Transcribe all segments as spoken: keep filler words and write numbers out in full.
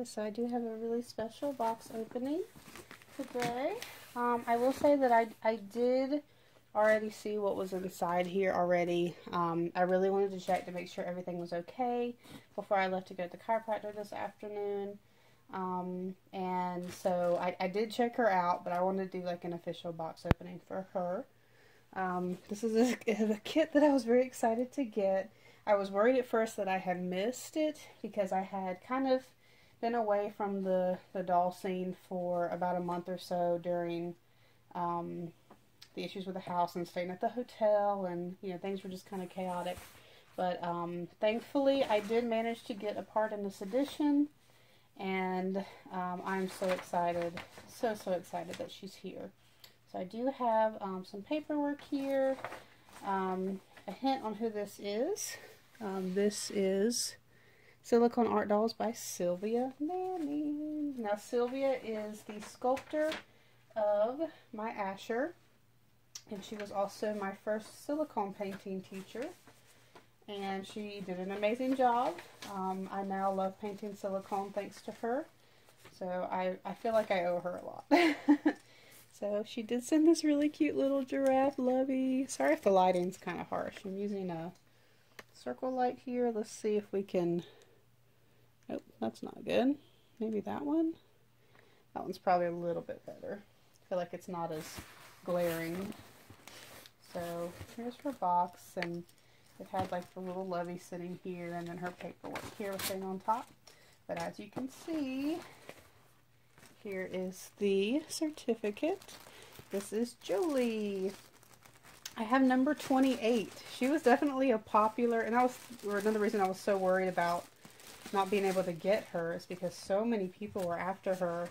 Okay, so I do have a really special box opening today. Um, I will say that I, I did already see what was inside here already. Um, I really wanted to check to make sure everything was okay before I left to go to the chiropractor this afternoon. Um, and so I, I did check her out, but I wanted to do like an official box opening for her. Um, this is a, a kit that I was very excited to get. I was worried at first that I had missed it because I had kind of been away from the, the doll scene for about a month or so during um, the issues with the house and staying at the hotel, and you know, things were just kind of chaotic. But um, thankfully I did manage to get a part in this edition, and um, I'm so excited, so so excited that she's here. So I do have um, some paperwork here, um, a hint on who this is. Um, this is Silicone Art Dolls by Sylvia Manning. Now Sylvia is the sculptor of my Asher, and she was also my first silicone painting teacher, and she did an amazing job. Um, I now love painting silicone thanks to her, so I, I feel like I owe her a lot. So she did send this really cute little giraffe lovey. Sorry if the lighting's kind of harsh. I'm using a circle light here. Let's see if we can... Oh, that's not good. Maybe that one? That one's probably a little bit better. I feel like it's not as glaring. So here's her box, and it had like the little lovey sitting here, and then her paperwork here sitting on top. But as you can see, here is the certificate. This is Jolie. I have number twenty-eight. She was definitely a popular, and that was another reason I was so worried about not being able to get her, is because so many people were after her.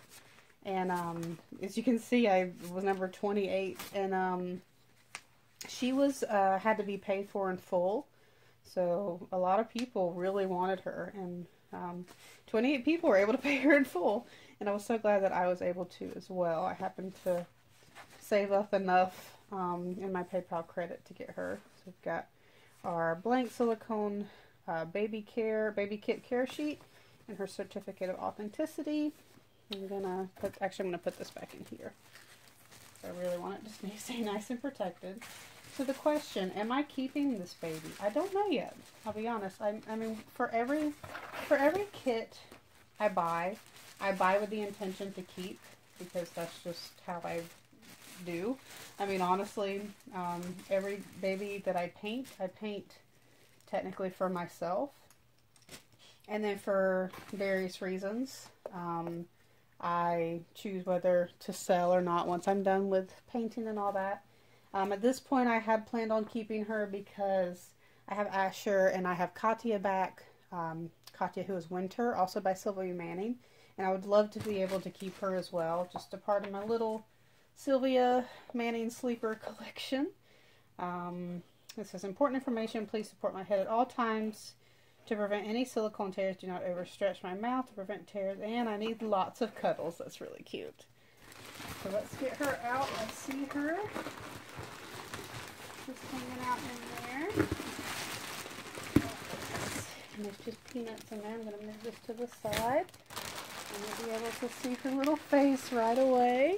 And um, as you can see, I was number twenty-eight, and um, she was uh, had to be paid for in full. So a lot of people really wanted her, and um, twenty-eight people were able to pay her in full. And I was so glad that I was able to as well. I happened to save up enough um, in my PayPal credit to get her. So we've got our blank silicone uh, baby care, baby kit care sheet, and her certificate of authenticity. I'm gonna put, actually I'm gonna put this back in here. I really want it to stay nice and protected. So the question, am I keeping this baby? I don't know yet. I'll be honest. I, I mean, for every for every kit I buy, I buy with the intention to keep, because that's just how I do. I mean, honestly, um, every baby that I paint, I paint technically for myself. And then for various reasons, um, I choose whether to sell or not once I'm done with painting and all that. Um, at this point, I had planned on keeping her because I have Asher and I have Katya back. Um, Katya, who is Winter, also by Sylvia Manning. And I would love to be able to keep her as well, just a part of my little Sylvia Manning sleeper collection. Um, this is important information. Please support my head at all times. To prevent any silicone tears, do not overstretch my mouth to prevent tears. And I need lots of cuddles. That's really cute. So let's get her out. Let's see her. Just hanging out in there. And there's just peanuts in there. I'm going to move this to the side. You'll be able to see her little face right away.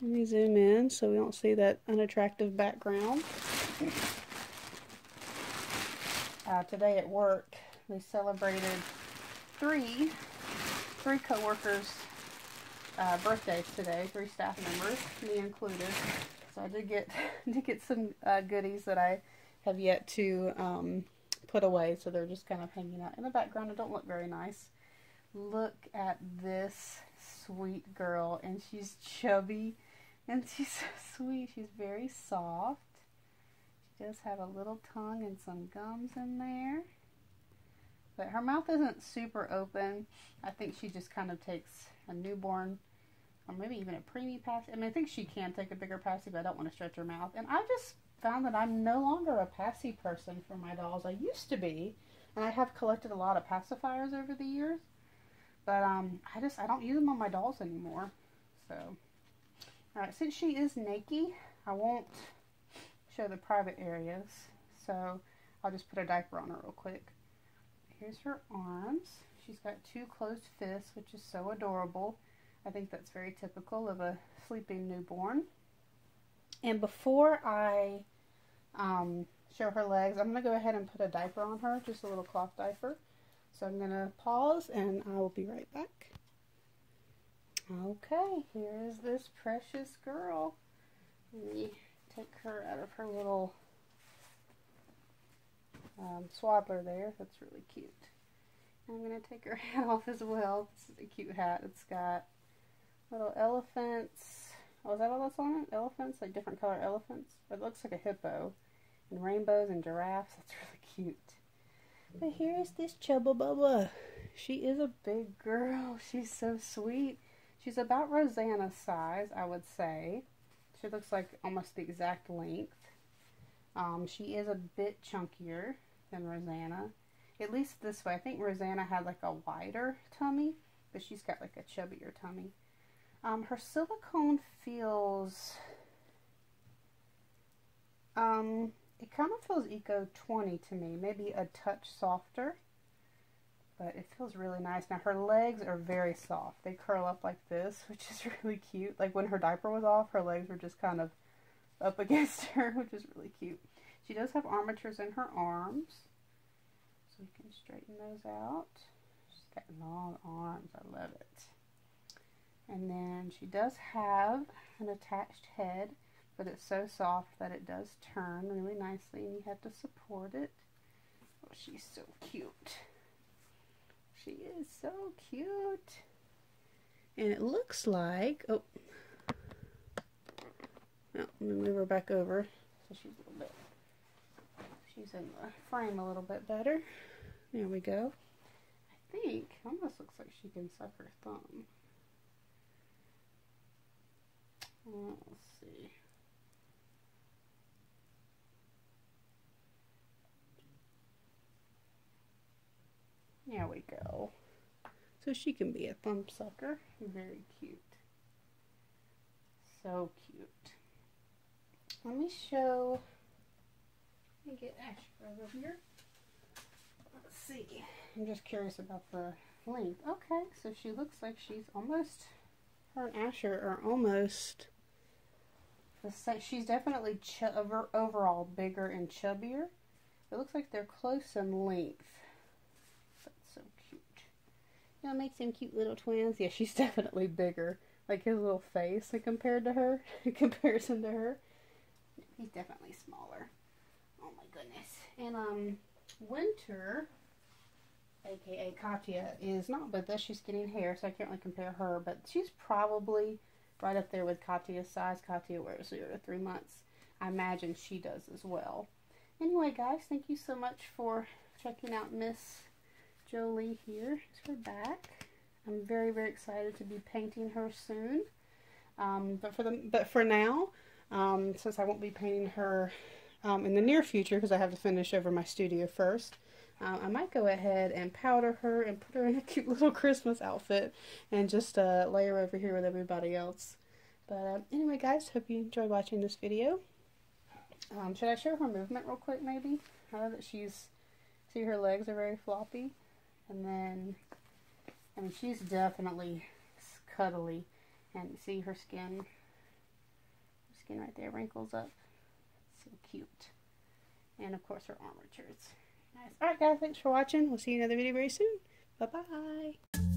Let me zoom in so we don't see that unattractive background. Uh, today at work, we celebrated three, three co-workers' uh, birthdays today, three staff members, me included. So I did get, did get some uh, goodies that I have yet to um, put away, so they're just kind of hanging out in the background. They don't look very nice. Look at this sweet girl, and she's chubby, and she's so sweet. She's very soft. She does have a little tongue and some gums in there, but her mouth isn't super open. I think she just kind of takes a newborn, or maybe even a preemie passy. I mean, I think she can take a bigger passy, but I don't want to stretch her mouth. And I just found that I'm no longer a passy person for my dolls. I used to be, and I have collected a lot of pacifiers over the years. But um, I just, I don't use them on my dolls anymore. So, alright, since she is naked, I won't show the private areas. So, I'll just put a diaper on her real quick. Here's her arms. She's got two closed fists, which is so adorable. I think that's very typical of a sleeping newborn. And before I um, show her legs, I'm going to go ahead and put a diaper on her, just a little cloth diaper. So I'm going to pause and I will be right back. Okay, here is this precious girl. Let me take her out of her little um, swaddler there. That's really cute. And I'm going to take her hat off as well. This is a cute hat. It's got little elephants. Oh, is that all that's on it? Elephants? Like different color elephants? It looks like a hippo. And rainbows and giraffes. That's really cute. But here's this Chubba Bubba. She is a big girl. She's so sweet. She's about Rosanna's size, I would say. She looks like almost the exact length. Um, she is a bit chunkier than Rosanna. At least this way. I think Rosanna had like a wider tummy, but she's got like a chubbier tummy. Um, her silicone feels... Um, it kind of feels Eco twenty to me. Maybe a touch softer. But it feels really nice. Now her legs are very soft. They curl up like this, which is really cute. Like when her diaper was off, her legs were just kind of up against her, which is really cute. She does have armatures in her arms. So we can straighten those out. She's got long arms. I love it. And then she does have an attached head, but it's so soft that it does turn really nicely and you have to support it. Oh, she's so cute. She is so cute. And it looks like, oh, no, let me move her back over so she's a little bit, she's in the frame a little bit better. There we go. I think, almost looks like she can suck her thumb. Let's see. There we go. So she can be a thumb sucker. Very cute. So cute. Let me show. Let me get Asher over here. Let's see. I'm just curious about the length. Okay, so she looks like she's almost. Her and Asher are almost. The same. She's definitely ch over, overall bigger and chubbier. It looks like they're close in length. Y'all make some cute little twins. Yeah, she's definitely bigger. Like his little face, like compared to her, in comparison to her. He's definitely smaller. Oh my goodness. And um, Winter, aka Katya, is not with us. She's getting hair, so I can't really compare her. But she's probably right up there with Katya's size. Katya wears zero to three months. I imagine she does as well. Anyway, guys, thank you so much for checking out Miss Jolie here. It's her back. I'm very, very excited to be painting her soon. Um, but for the but for now, um, since I won't be painting her um, in the near future because I have to finish over my studio first, uh, I might go ahead and powder her and put her in a cute little Christmas outfit and just uh, lay her over here with everybody else. But uh, anyway, guys, hope you enjoyed watching this video. Um, should I show her movement real quick? Maybe. I know that she's see her legs are very floppy. And then, I mean, she's definitely cuddly. And see her skin, her skin right there wrinkles up. So cute. And of course her armatures. Nice. Alright guys, thanks for watching. We'll see you in another video very soon. Bye-bye.